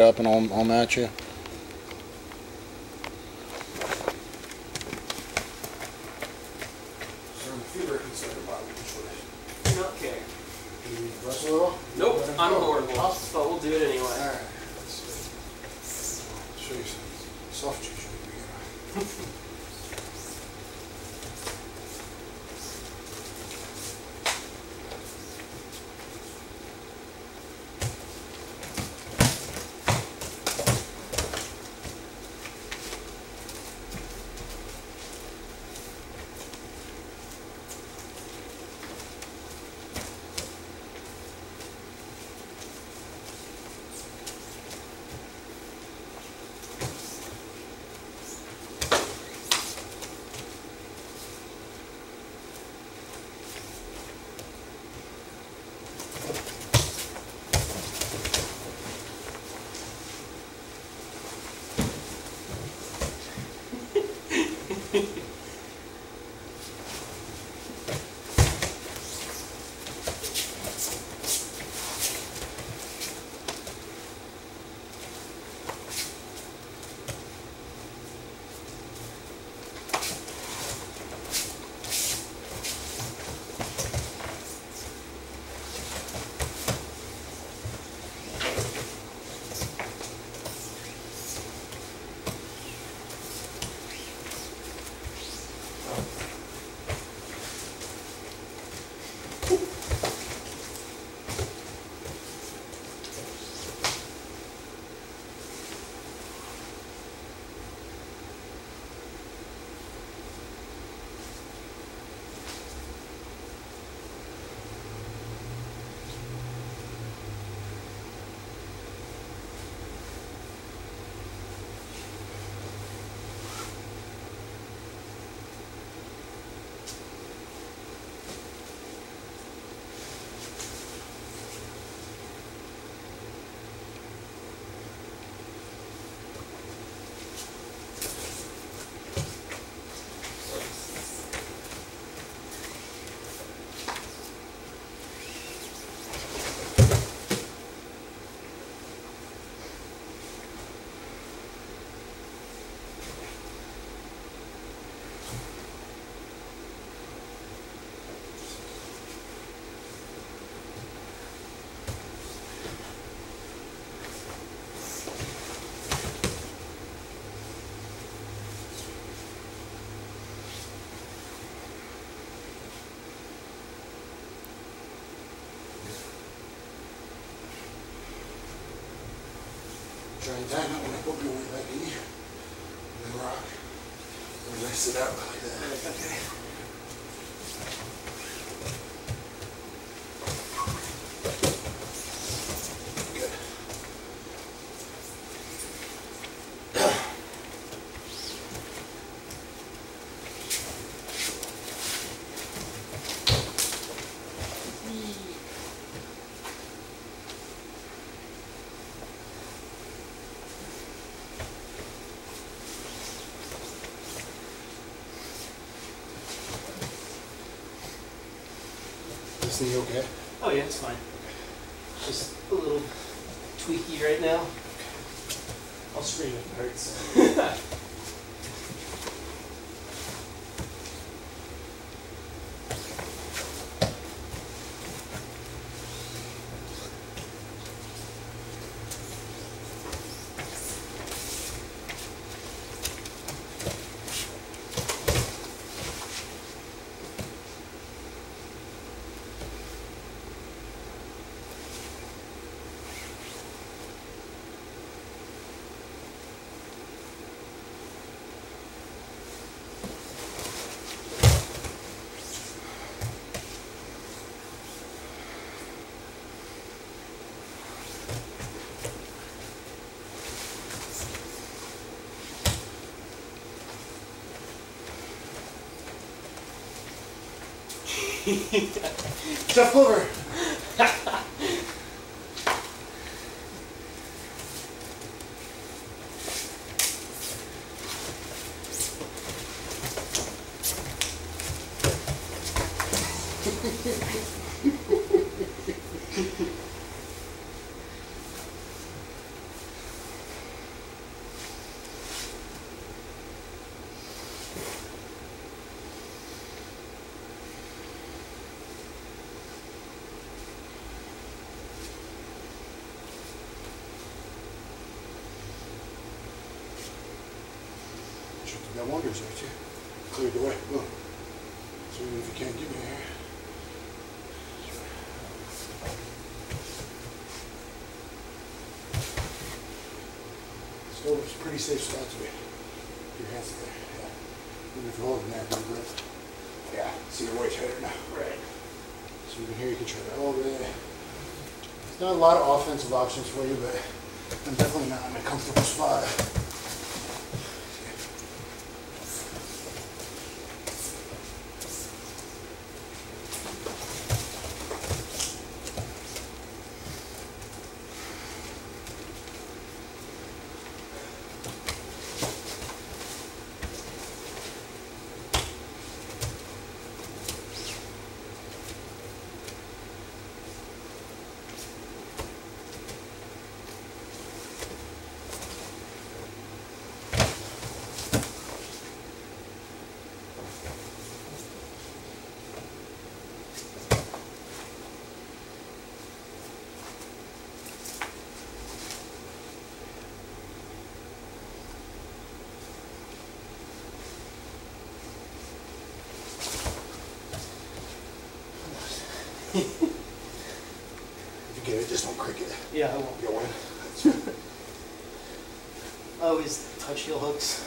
it up and on at you. Nope, I'm bored. But we'll do it anyway. Alright, let's see. Show you some soft tissue. Down when I put my weight back in here, and then rock, and rest it out like that. Okay. Good. Okay? Oh yeah, it's fine. Just a little tweaky right now. I'll scream if it hurts. Tough liver. No wonder it's right here. Cleared the way. Look. So even if you can't get me here. So it's a pretty safe spot to be. Your hands are there. Yeah. Even if you're holding that, you breath. Yeah. See your weight tighter now. Right. So even here you can try that all day. There's not a lot of offensive options for you, but I'm definitely not in a comfortable spot. If you get it, just don't crick it. Yeah, I won't. You'll win. I always touch heel hooks.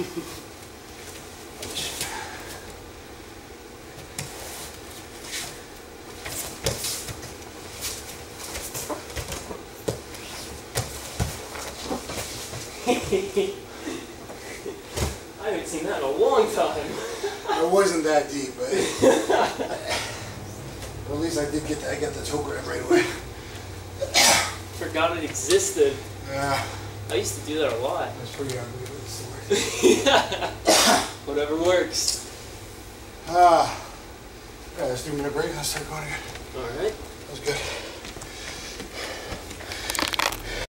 I haven't seen that in a long time. It wasn't that deep, but well, at least I did get that. I got the toe grab right away. Forgot it existed. Yeah. I used to do that a lot. That's pretty unbelievable. Yeah. Whatever works. Ah. Yeah, this 3-minute break. Let's start going again. All right. That was good.